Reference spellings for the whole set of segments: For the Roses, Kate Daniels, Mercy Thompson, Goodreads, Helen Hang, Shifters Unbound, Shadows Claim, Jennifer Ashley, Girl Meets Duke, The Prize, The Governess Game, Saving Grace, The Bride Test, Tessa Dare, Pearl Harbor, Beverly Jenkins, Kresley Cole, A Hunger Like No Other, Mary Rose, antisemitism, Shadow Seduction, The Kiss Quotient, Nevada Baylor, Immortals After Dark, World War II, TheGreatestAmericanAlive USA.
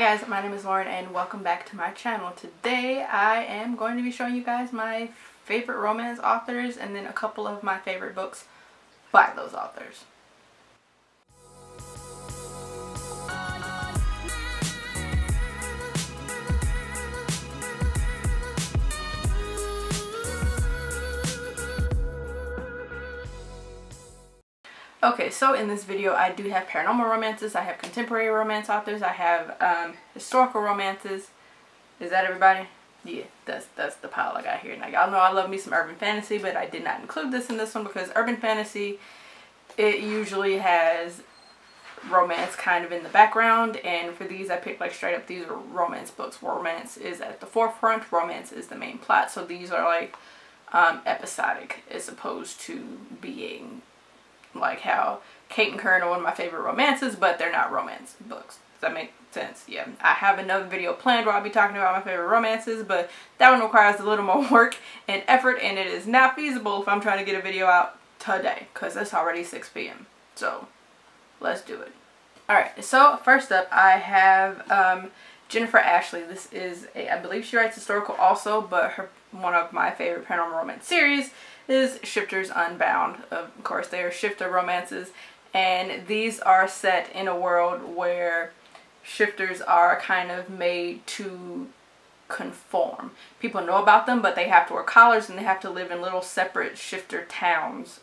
Hi guys, my name is Lauren and welcome back to my channel. Today I am going to be showing you guys my favorite romance authors and then a couple of my favorite books by those authors. Okay, so in this video I do have paranormal romances, I have contemporary romance authors, I have historical romances. Is that everybody? Yeah, that's the pile I got here. Now y'all know I love me some urban fantasy, but I did not include this in this one because urban fantasy, it usually has romance kind of in the background, and for these I picked like straight up, these are romance books. Romance is at the forefront, romance is the main plot, so these are like episodic as opposed to being like how Kate and Kern are one of my favorite romances, but they're not romance books. Does that make sense? Yeah. I have another video planned where I'll be talking about my favorite romances, but that one requires a little more work and effort, and it is not feasible if I'm trying to get a video out today because it's already 6 p.m. So let's do it. Alright, so first up I have Jennifer Ashley. This is I believe she writes historical also, but one of my favorite paranormal romance series is Shifters Unbound. Of course, they are shifter romances, and these are set in a world where shifters are kind of made to conform. People know about them, but they have to wear collars and they have to live in little separate shifter towns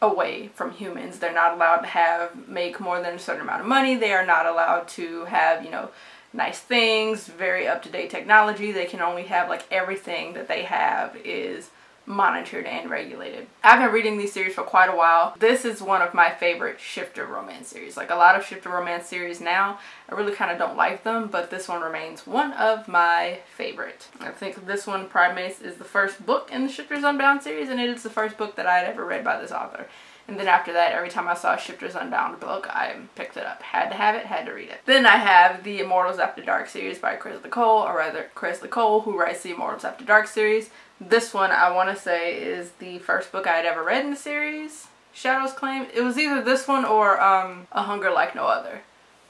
away from humans. They're not allowed to make more than a certain amount of money. They are not allowed to have, you know, nice things, very up-to-date technology. They can only have, like, everything that they have is monitored and regulated. I've been reading these series for quite a while. This is one of my favorite shifter romance series. Like, a lot of shifter romance series now, I really kind of don't like them, but this one remains one of my favorite. I think this one, Primace, is the first book in the Shifters Unbound series, and it is the first book that I had ever read by this author. And then after that, every time I saw a Shifters Unbound book, I picked it up. Had to have it, had to read it. Then I have the Immortals After Dark series by Kresley Cole, or rather Kresley Cole, who writes the Immortals After Dark series. This one, I want to say, is the first book I had ever read in the series, Shadows Claim. It was either this one or A Hunger Like No Other.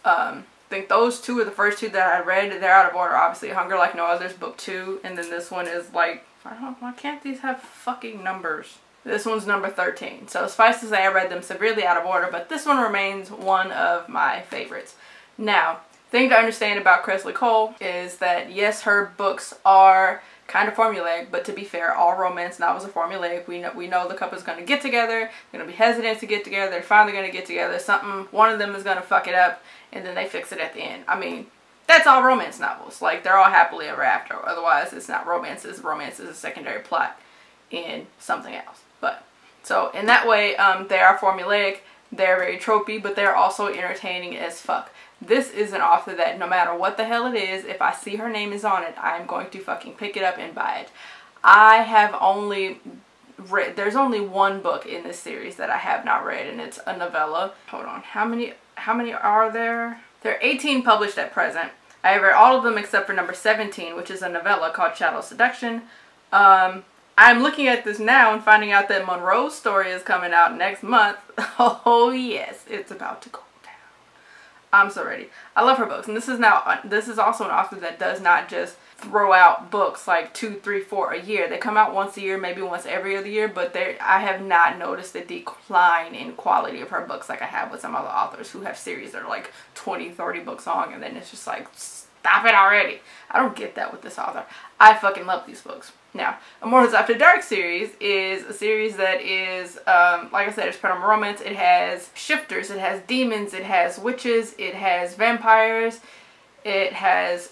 I think those two are the first two that I read. They're out of order, obviously. A Hunger Like No Other is book 2, and then this one is like, I don't know, why can't these have fucking numbers? This one's number 13, so suffice to say I read them severely out of order, but this one remains one of my favorites. Now, thing to understand about Kresley Cole is that, yes, her books are kind of formulaic, but to be fair, all romance novels are formulaic. We know the couple's going to get together, they're going to be hesitant to get together, they're finally going to get together, one of them is going to fuck it up, and then they fix it at the end. I mean, that's all romance novels. Like, they're all happily ever after. Otherwise, it's not romances. Romance is a secondary plot in something else. But so in that way, they are formulaic, they're very tropey, but they're also entertaining as fuck. This is an author that no matter what the hell it is, if I see her name is on it, I'm going to fucking pick it up and buy it. I have only read, there's only one book in this series that I have not read, and it's a novella. Hold on, how many are there? There are 18 published at present. I have read all of them except for number 17, which is a novella called Shadow Seduction. I'm looking at this now and finding out that Monroe's story is coming out next month. Oh yes, it's about to go down. I'm so ready. I love her books, and this is also an author that does not just throw out books like 2, 3, 4 a year. They come out once a year, maybe once every other year, but I have not noticed a decline in quality of her books like I have with some other authors who have series that are like 20, 30 books long, and then it's just like, stop it already. I don't get that with this author. I fucking love these books. Now, Immortals After Dark series is a series that is, like I said, it's paranormal romance. It has shifters, it has demons, it has witches, it has vampires, it has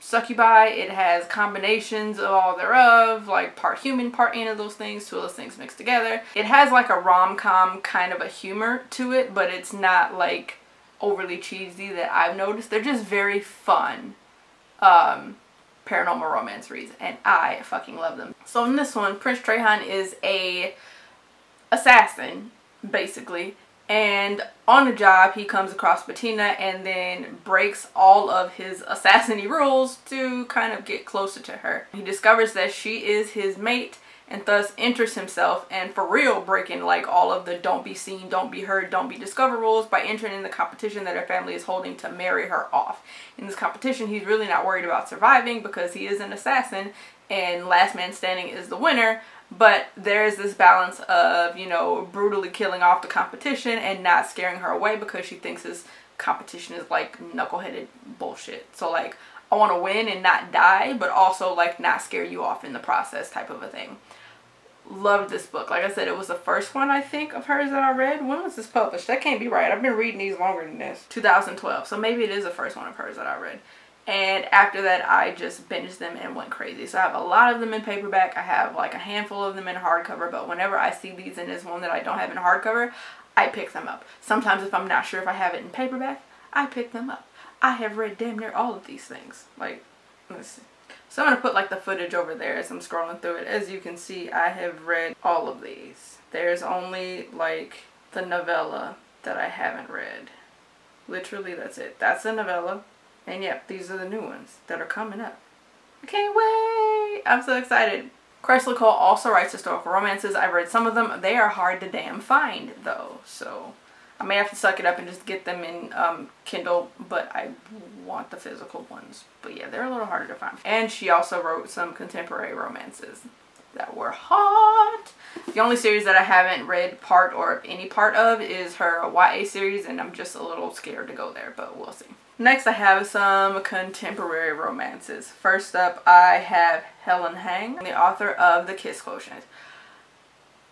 succubi, it has combinations of all thereof, like part human, part any of those things, two of those things mixed together. It has like a rom-com kind of a humor to it, but it's not like overly cheesy that I've noticed. They're just very fun paranormal romance reads, and I fucking love them. So in this one, Prince Trehan is a assassin basically, and on the job he comes across Bettina and then breaks all of his assassin-y rules to kind of get closer to her. He discovers that she is his mate, and thus enters himself and for real breaking like all of the don't be seen, don't be heard, don't be discovered rules by entering in the competition that her family is holding to marry her off. In this competition, he's really not worried about surviving because he is an assassin and last man standing is the winner, but there is this balance of, you know, brutally killing off the competition and not scaring her away because she thinks this competition is like knuckleheaded bullshit. So like, I want to win and not die, but also like not scare you off in the process type of a thing. Loved this book. Like I said, it was the first one I think of hers that I read. When was this published? That can't be right. I've been reading these longer than this. 2012. So maybe it is the first one of hers that I read. And after that, I just binged them and went crazy. So I have a lot of them in paperback. I have like a handful of them in hardcover, but whenever I see these and there's one that I don't have in hardcover, I pick them up. Sometimes if I'm not sure if I have it in paperback, I pick them up. I have read damn near all of these things. Like, let's see. So I'm going to put like the footage over there as I'm scrolling through it. As you can see, I have read all of these. There's only like the novella that I haven't read. Literally, that's it. That's the novella. And yep, these are the new ones that are coming up. I can't wait! I'm so excited. Kresley Cole also writes historical romances. I've read some of them. They are hard to damn find though, so I may have to suck it up and just get them in Kindle, but I want the physical ones. But yeah, they're a little harder to find. And she also wrote some contemporary romances that were hot. The only series that I haven't read part or any part of is her YA series, and I'm just a little scared to go there, but we'll see. Next I have some contemporary romances. First up I have Helen Hang, the author of The Kiss Quotient.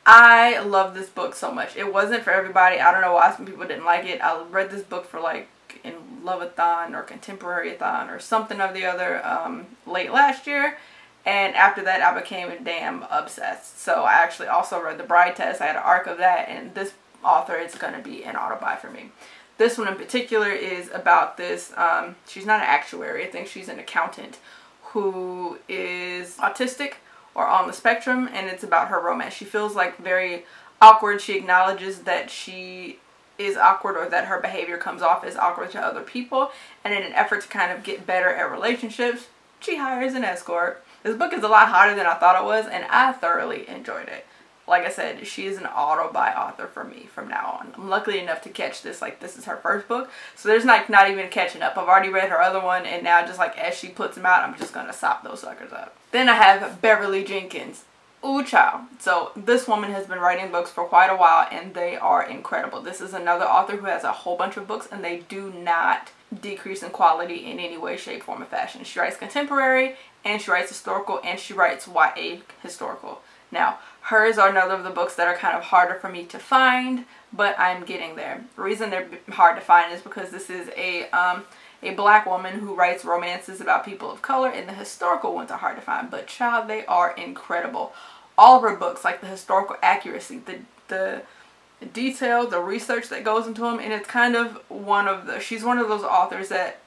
I love this book so much. It wasn't for everybody. I don't know why some people didn't like it. I read this book for like in Love-a-thon or Contemporary-a-thon or something or the other late last year. And after that, I became damn obsessed. So I actually also read The Bride Test. I had an arc of that, and this author is going to be an auto-buy for me. This one in particular is about this, she's not an actuary, I think she's an accountant who is autistic or on the spectrum, and it's about her romance. She feels like very awkward. She acknowledges that she is awkward or that her behavior comes off as awkward to other people, and in an effort to kind of get better at relationships, she hires an escort. This book is a lot hotter than I thought it was, and I thoroughly enjoyed it. Like I said, she is an auto-buy author for me from now on. I'm lucky enough to catch this, like this is her first book, so there's like not even catching up. I've already read her other one, and now just like as she puts them out, I'm just gonna sop those suckers up. Then I have Beverly Jenkins. Ooh child. So this woman has been writing books for quite a while, and they are incredible. This is another author who has a whole bunch of books, and they do not decrease in quality in any way, shape, form, or fashion. She writes contemporary, and she writes historical, and she writes YA historical. Now, hers are another of the books that are kind of harder for me to find, but I'm getting there. The reason they're hard to find is because this is a black woman who writes romances about people of color, and the historical ones are hard to find, but child, they are incredible. All of her books, like the historical accuracy, the detail, the research that goes into them, and it's kind of she's one of those authors that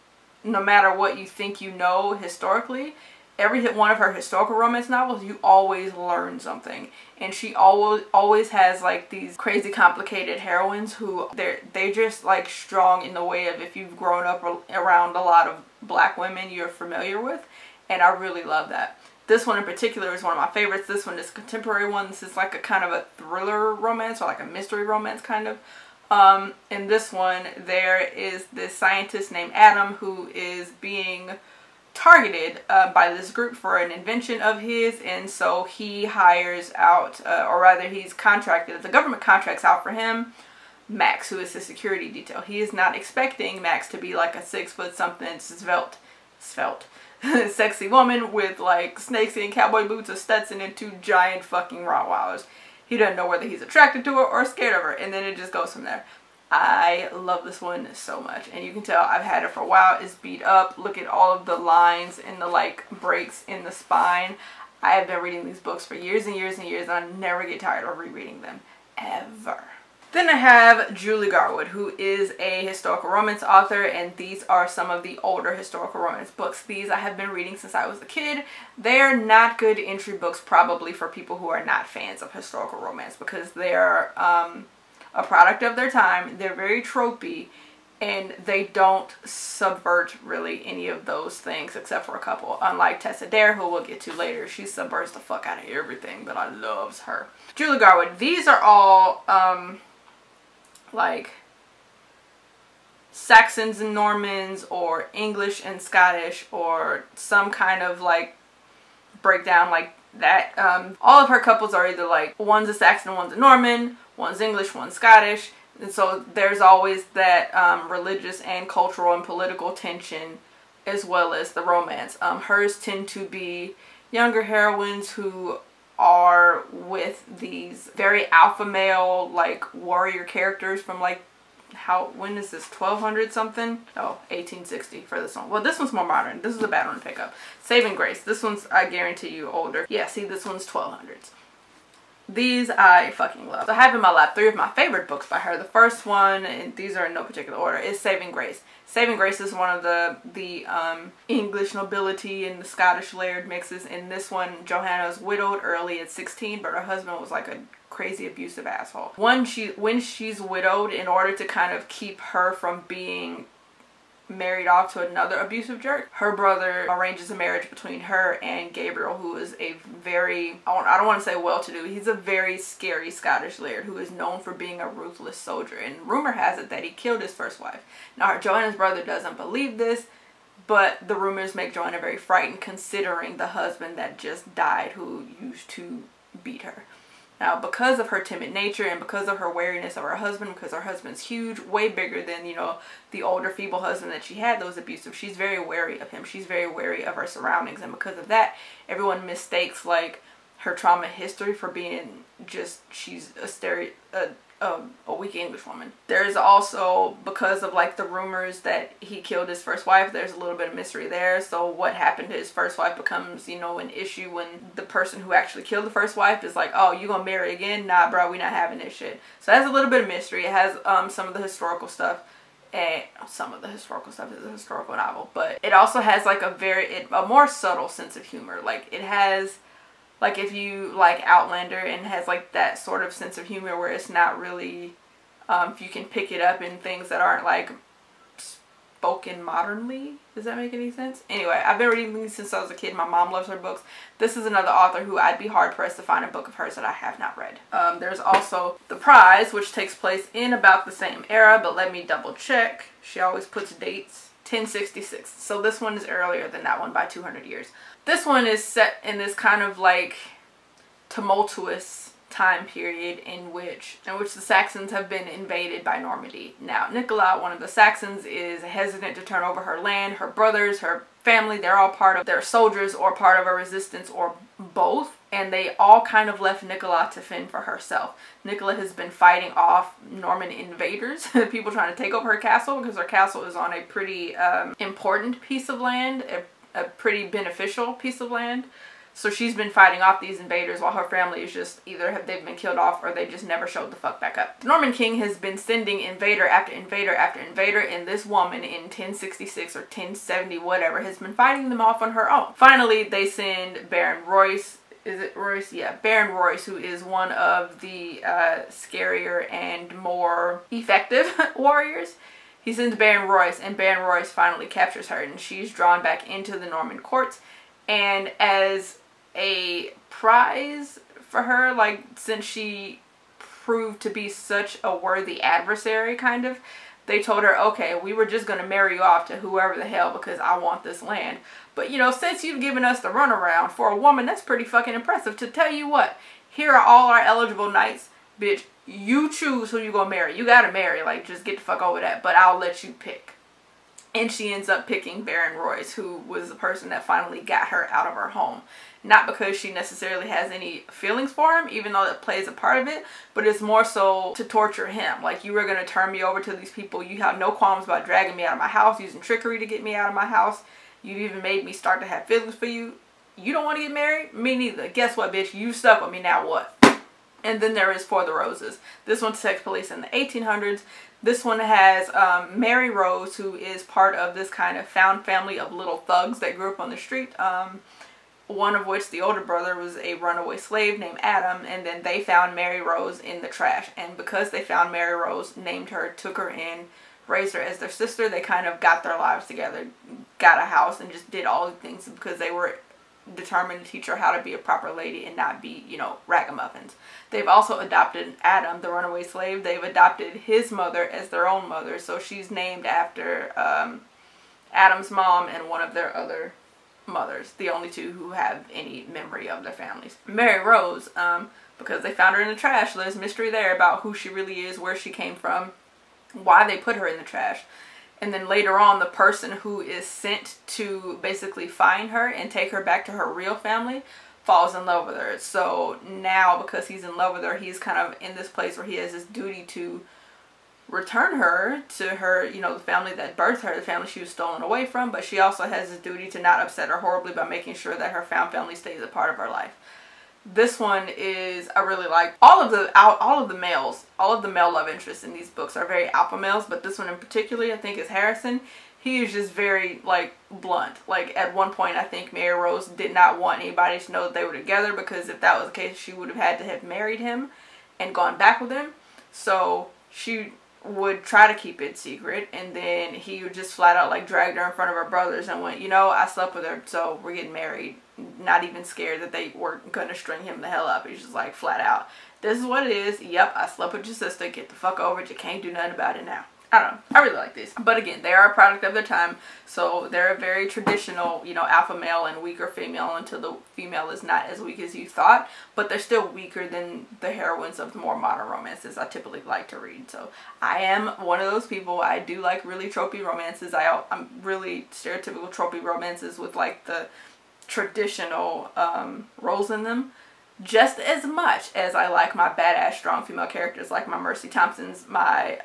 no matter what you think you know historically, every one of her historical romance novels, you always learn something. And she always has like these crazy complicated heroines who they're just like strong in the way of if you've grown up around a lot of black women you're familiar with, and I really love that. This one in particular is one of my favorites. This one is a contemporary one. This is like a kind of a thriller romance or like a mystery romance kind of. In this one there is this scientist named Adam who is being targeted by this group for an invention of his, and so he hires out, or rather he's contracted, the government contracts out for him Max, who is his security detail. He is not expecting Max to be like a 6 foot something svelte sexy woman with like snakeskin cowboy boots, a Stetson, and two giant fucking Rottweilers. He doesn't know whether he's attracted to her or scared of her, and then it just goes from there. I love this one so much, and you can tell I've had it for a while. It's beat up. Look at all of the lines and the like breaks in the spine. I have been reading these books for years and years and years, and I never get tired of rereading them ever. Then I have Julie Garwood, who is a historical romance author, and these are some of the older historical romance books. These I have been reading since I was a kid. They are not good entry books probably for people who are not fans of historical romance because they're a product of their time. They're very tropey, and they don't subvert really any of those things except for a couple. Unlike Tessa Dare, who we'll get to later, she subverts the fuck out of everything, but I loves her. Julie Garwood. These are all like Saxons and Normans or English and Scottish or some kind of like breakdown like that. All of her couples are either like one's a Saxon, one's a Norman, one's English, one's Scottish. And so there's always that religious and cultural and political tension as well as the romance. Hers tend to be younger heroines who are with these very alpha male like warrior characters from like, how, when is this, 1200 something? Oh, 1860 for this one. Well, this one's more modern. This is a bad one to pick up. Saving Grace. This one's, I guarantee you, older. Yeah, see, this one's 1200s. These I fucking love. So I have in my lap three of my favorite books by her. The first one, and these are in no particular order, is Saving Grace. Saving Grace is one of the English nobility and the Scottish laird mixes. In this one, Johanna was widowed early at 16, but her husband was like a crazy abusive asshole. When she's widowed, in order to kind of keep her from being married off to another abusive jerk, her brother arranges a marriage between her and Gabriel, who is a very, I don't want to say well-to-do, he's a very scary Scottish laird who is known for being a ruthless soldier, and rumor has it that he killed his first wife. Now Joanna's brother doesn't believe this, but the rumors make Joanna very frightened, considering the husband that just died who used to beat her. Now, because of her timid nature and because of her wariness of her husband, because her husband's huge, way bigger than, you know, the older feeble husband that she had that was abusive, she's very wary of him. She's very wary of her surroundings, and because of that, everyone mistakes like her trauma history for being just, she's a weak English woman. There's also, because of like the rumors that he killed his first wife, there's a little bit of mystery there. So what happened to his first wife becomes, you know, an issue when the person who actually killed the first wife is like, oh, you gonna marry again? Nah, bro, we not having this shit. So that's a little bit of mystery. It has some of the historical stuff, and some of the historical stuff is a historical novel, but it also has like a more subtle sense of humor. Like it has, like if you like Outlander, and has like that sort of sense of humor where it's not really, if you can pick it up in things that aren't like spoken modernly. Does that make any sense? Anyway, I've been reading these since I was a kid. My mom loves her books. This is another author who I'd be hard pressed to find a book of hers that I have not read. There's also The Prize, which takes place in about the same era, but let me double check. She always puts dates. 1066. So this one is earlier than that one by 200 years. This one is set in this kind of like tumultuous time period in which the Saxons have been invaded by Normandy. Now, Nicola, one of the Saxons, is hesitant to turn over her land. Her brothers, her family, they're all part of, their soldiers or part of a resistance or both, and they all kind of left Nicola to fend for herself. Nicola has been fighting off Norman invaders, people trying to take over her castle, because her castle is on a pretty important piece of land, a pretty beneficial piece of land. So she's been fighting off these invaders while her family is just either they've been killed off or they just never showed the fuck back up. The Norman king has been sending invader after invader after invader, and this woman in 1066 or 1070 whatever has been fighting them off on her own. Finally, they send Baron Royce, is it Royce? Yeah, Baron Royce, who is one of the scarier and more effective warriors. He sends Baron Royce, and Baron Royce finally captures her, and she's drawn back into the Norman courts, and as a prize for her, like, since she proved to be such a worthy adversary, kind of, they told her, okay, we were just gonna marry you off to whoever the hell because I want this land, but you know, since you've given us the runaround for a woman, that's pretty fucking impressive. To tell you what, here are all our eligible knights, bitch, you choose who you gonna marry. You gotta marry, like, just get the fuck over that, but I'll let you pick. And she ends up picking Baron Royce, who was the person that finally got her out of her home. Not because she necessarily has any feelings for him, even though that plays a part of it, but it's more so to torture him. Like, you were going to turn me over to these people. You have no qualms about dragging me out of my house, using trickery to get me out of my house. You've even made me start to have feelings for you. You don't want to get married? Me neither. Guess what, bitch? You stuck with me. Now what? And then there is For the Roses. This one takes place in the 1800s. This one has Mary Rose, who is part of this kind of found family of little thugs that grew up on the street. One of which, the older brother, was a runaway slave named Adam. And then they found Mary Rose in the trash. And because they found Mary Rose, named her, took her in, raised her as their sister. They kind of got their lives together, got a house, and just did all the things because they were determined to teach her how to be a proper lady and not be, you know, ragamuffins. They've also adopted Adam, the runaway slave. They've adopted his mother as their own mother, so she's named after Adam's mom and one of their other mothers, the only two who have any memory of their families. Mary Rose, because they found her in the trash, there's mystery there about who she really is, where she came from, why they put her in the trash. And then later on, the person who is sent to basically find her and take her back to her real family falls in love with her. So now, because he's in love with her, he's kind of in this place where he has this duty to return her to her, you know, the family that birthed her, the family she was stolen away from. But she also has this duty to not upset her horribly by making sure that her found family stays a part of her life. This one is, I really like all of the male love interests in these books are very alpha males, but this one in particular, I think, is Harrison. He is just very, like, blunt. Like, at one point, I think Mary Rose did not want anybody to know that they were together, because if that was the case, she would have had to have married him and gone back with him. So she would try to keep it secret, and then he would just flat out, like, dragged her in front of her brothers and went, you know, I slept with her, so we're getting married. Not even scared that they were gonna string him the hell up. He's just like, flat out, this is what it is. Yep, I slept with your sister. Get the fuck over it. You can't do nothing about it now. I don't know. I really like this. But again, they are a product of their time, so they're a very traditional, you know, alpha male and weaker female until the female is not as weak as you thought, but they're still weaker than the heroines of the more modern romances I typically like to read. So I am one of those people. I do like really tropey romances. I'm really stereotypical tropey romances with, like, the traditional roles in them, just as much as I like my badass strong female characters, like my Mercy Thompsons, my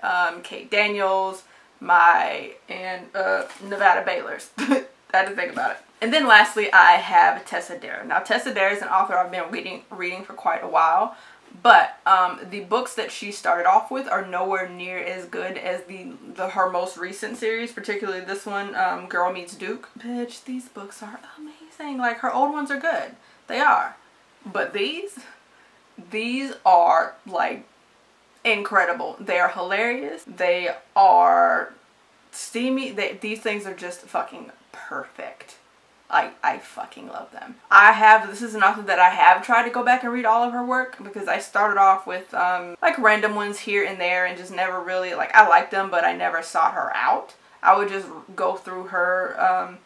Kate Daniels, my Nevada Baylors. I had to think about it. And then lastly, I have Tessa Dare. Now, Tessa Dare is an author I've been reading for quite a while, but the books that she started off with are nowhere near as good as her most recent series, particularly this one, Girl Meets Duke. Bitch, these books are amazing. Like, her old ones are good. They are. But these are, like, incredible. They are hilarious. They are steamy. These things are just fucking perfect. I fucking love them. This is an author that I have tried to go back and read all of her work, because I started off with like random ones here and there and just never really, like, I liked them, but I never sought her out. I would just go through her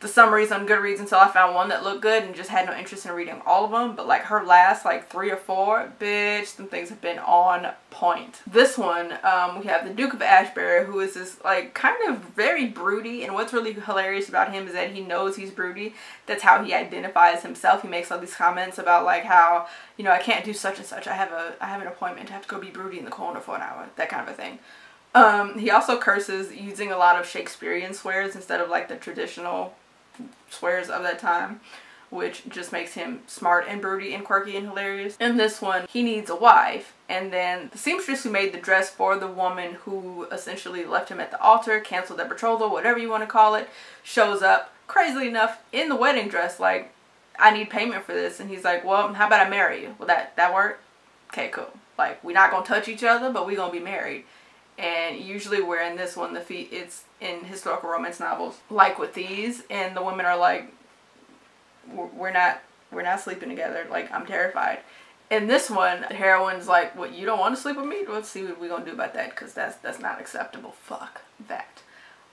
the summaries on Goodreads until I found one that looked good and just had no interest in reading all of them. But, like, her last, like, 3 or 4, bitch, some things have been on point. This one, we have the Duke of Ashbury, who is this, like, kind of very broody, and what's really hilarious about him is that he knows he's broody. That's how he identifies himself. He makes all these comments about, like, how, you know, I can't do such and such. I have an appointment. I have to go be broody in the corner for an hour. That kind of a thing. He also curses using a lot of Shakespearean swears instead of, like, the traditional swears of that time, which just makes him smart and broody and quirky and hilarious. In this one, he needs a wife, and then the seamstress who made the dress for the woman who essentially left him at the altar, canceled the betrothal, whatever you want to call it, shows up, crazily enough, in the wedding dress, like, I need payment for this. And he's like, well, how about I marry you? Will that work? Okay, cool. Like, we're not gonna touch each other, but we're gonna be married. And usually where in this one, it's in historical romance novels, like with these, and the women are like, we're not sleeping together, like, I'm terrified. In this one, the heroine's like, what, you don't want to sleep with me? Let's see what we're gonna do about that, because that's not acceptable. Fuck that.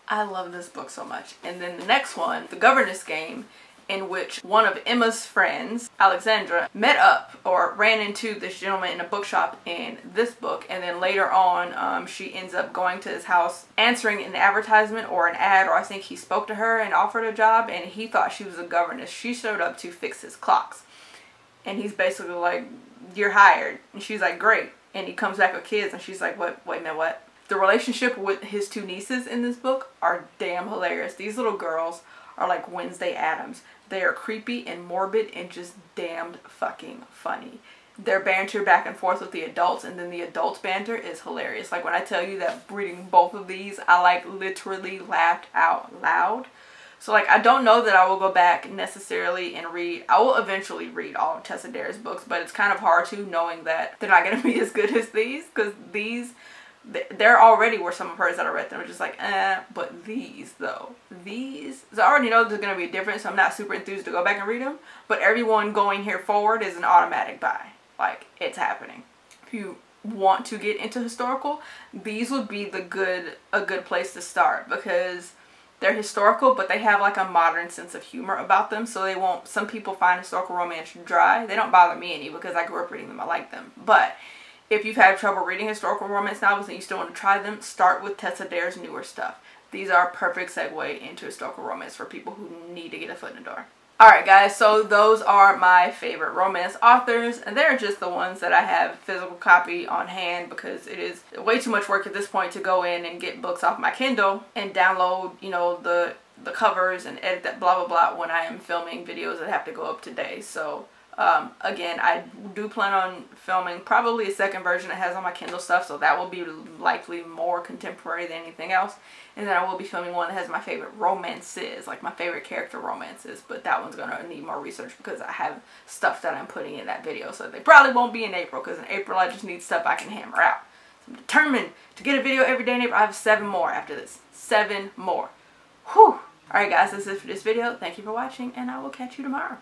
I love this book so much. And then the next one, The Governess Game, in which one of Emma's friends, Alexandra, met up or ran into this gentleman in a bookshop in this book, and then later on she ends up going to his house, answering an advertisement or an ad, or I think he spoke to her and offered a job, and he thought she was a governess. She showed up to fix his clocks, and he's basically like, you're hired. And she's like, great. And he comes back with kids, and she's like, what? Wait a minute, what? The relationship with his two nieces in this book are damn hilarious. These little girls are like Wednesday Addams. They are creepy and morbid and just damned fucking funny. Their banter back and forth with the adults, and then the adults' banter is hilarious. Like, when I tell you that reading both of these, I, like, literally laughed out loud. So, like, I don't know that I will go back necessarily and read. I will eventually read all of Tessa Dare's books, but it's kind of hard to, knowing that they're not going to be as good as these, because these There already were some of hers that I read that were just like, eh, but these though, these, so I already know there's going to be a difference, so I'm not super enthused to go back and read them, but everyone going here forward is an automatic buy. Like, it's happening. If you want to get into historical, these would be the a good place to start, because they're historical, but they have like a modern sense of humor about them, so they won't, some people find historical romance dry. They don't bother me any because I grew up reading them, I like them. But if you've had trouble reading historical romance novels and you still want to try them, start with Tessa Dare's newer stuff. These are a perfect segue into historical romance for people who need to get a foot in the door. Alright guys, so those are my favorite romance authors, and they're just the ones that I have physical copy on hand, because it is way too much work at this point to go in and get books off my Kindle and download, you know, the covers and edit that blah blah blah when I am filming videos that have to go up today. So again, I do plan on filming probably a second version that has all my Kindle stuff, so that will be likely more contemporary than anything else. And then I will be filming one that has my favorite romances, like my favorite character romances, but that one's gonna need more research because I have stuff that I'm putting in that video, so they probably won't be in April, because in April I just need stuff I can hammer out. So I'm determined to get a video every day in April. I have 7 more after this. 7 more. Whew! Alright guys, that's it for this video. Thank you for watching, and I will catch you tomorrow.